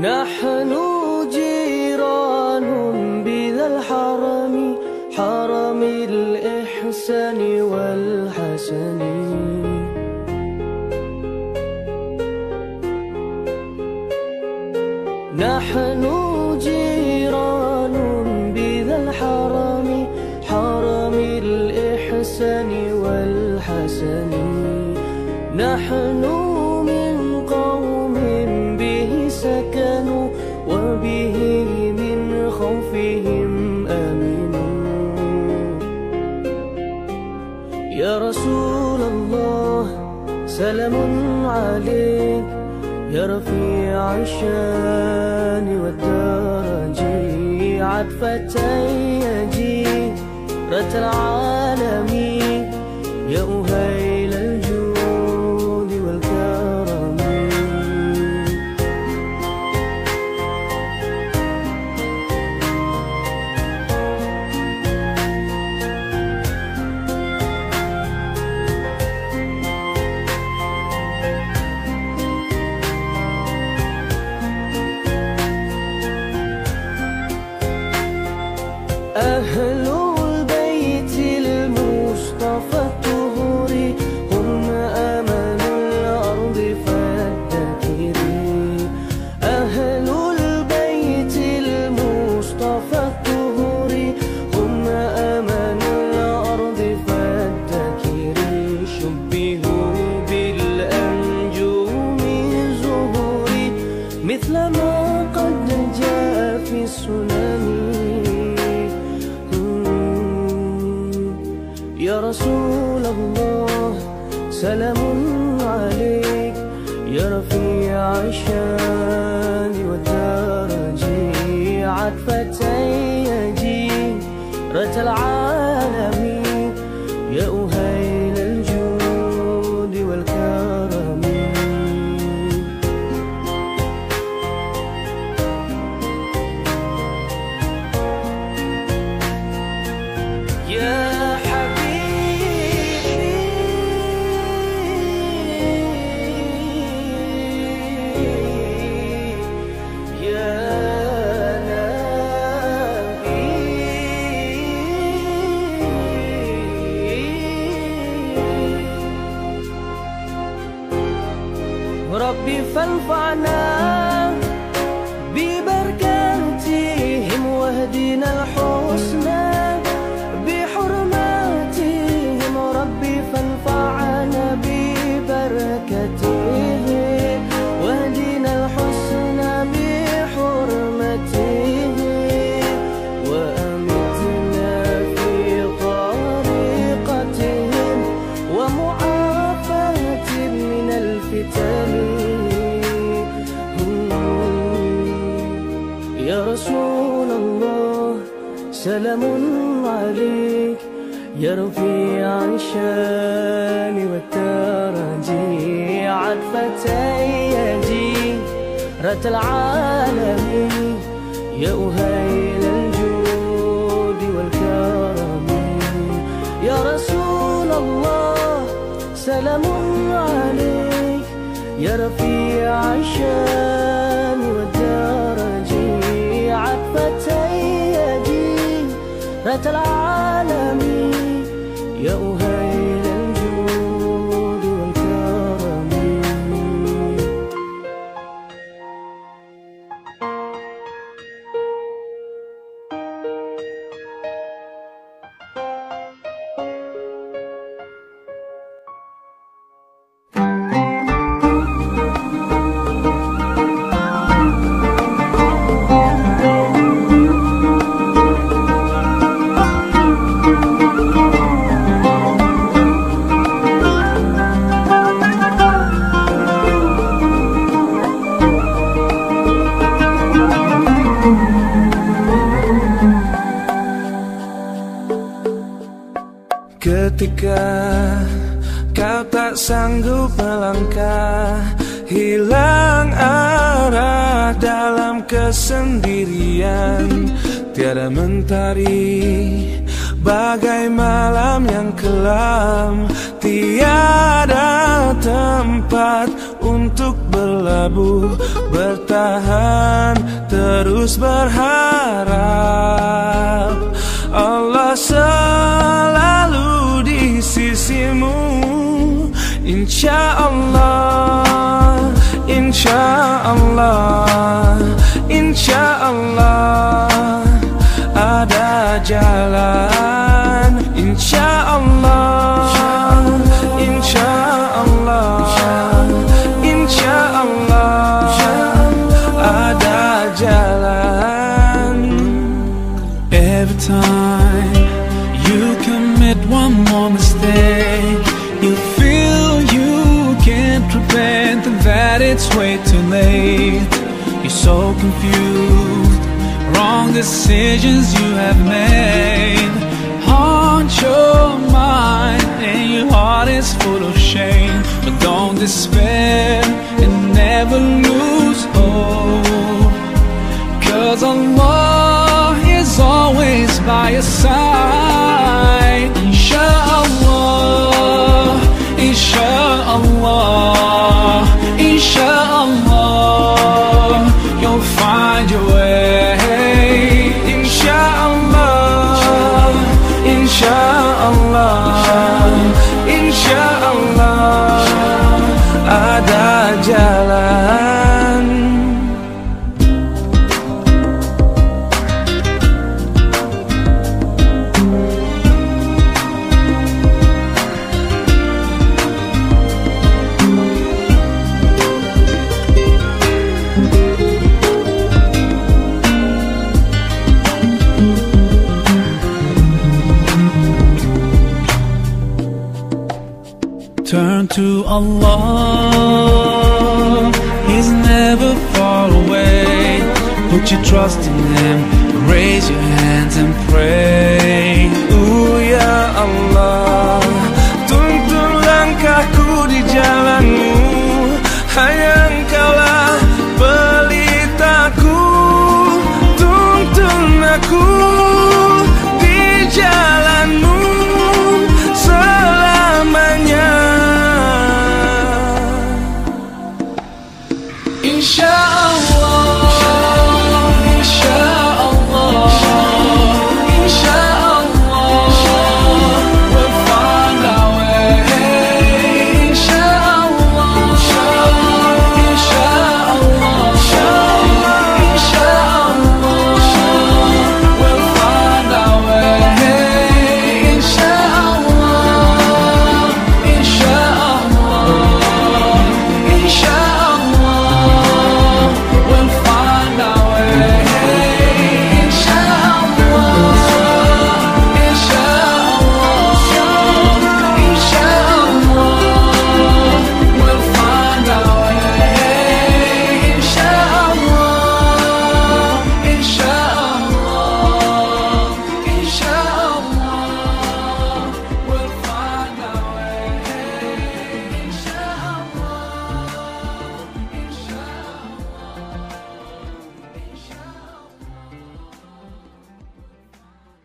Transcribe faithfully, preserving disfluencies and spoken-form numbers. نحن جيران بذا الحرم حرم الإحسان والحسن. نحن جيران بذا الحرم حرم الإحسان والحسن. نحن من قوم به سكنوا وبه من خوفهم آمنوا. يا رسول الله سلام عليك، يا رفيع الشان والدرج، عطفة جيرة العالم، يا أهيل الجود والكرم. أهل البيت المصطفى الطهور هم أمن الأرض فادكري. أهل البيت المصطفى الطهور هم أمن الأرض فادكري. شبهوا بالأنجوم الزهور مثل ما قد جاء في السنن. يا رسول الله سلام عليك، يا رفيع الشان والدرج، عطفة جيرة العالم، يا أهيل الجود والكرم. يا ربي فانفعنا ببركاتهم واهدنا الحسنى بحرماتهم. ربي فانفعنا ببركاتهم واهدنا الحسنى بحرماتهم، وأمتنا في طريقتهم ومعافاة من الفتن. يا رسول الله سلام عليك، يا رفيع الشان والدرج، عطفة جيرة العالم، يا أهيل الجود والكرم. يا رسول الله سلام عليك، يا رفيع الشان والدرج، عطفة العالم، يا أهيل الجود والكرم. Ketika kau tak sanggup melangkah, hilang arah dalam kesendirian, tiada mentari bagai malam yang kelam, tiada tempat untuk berlabuh, bertahan, terus berharap. Allah selalu di sisimu, insya Allah, insya Allah, insya Allah ada jalan, insya Allah, insya Allah, insya Allah ada jalan. Every time you commit one more mistake, you feel you can't repent and that it's way too late. You're so confused, wrong decisions you have made haunt your mind, and your heart is full of shame. But don't despair and never lose hope, 'cause Allah is always by your side. Insha'Allah, Insha'Allah, Insha'Allah you'll find your way. Turn to Allah, He's never far away. Put your trust in Him, raise your hands and pray.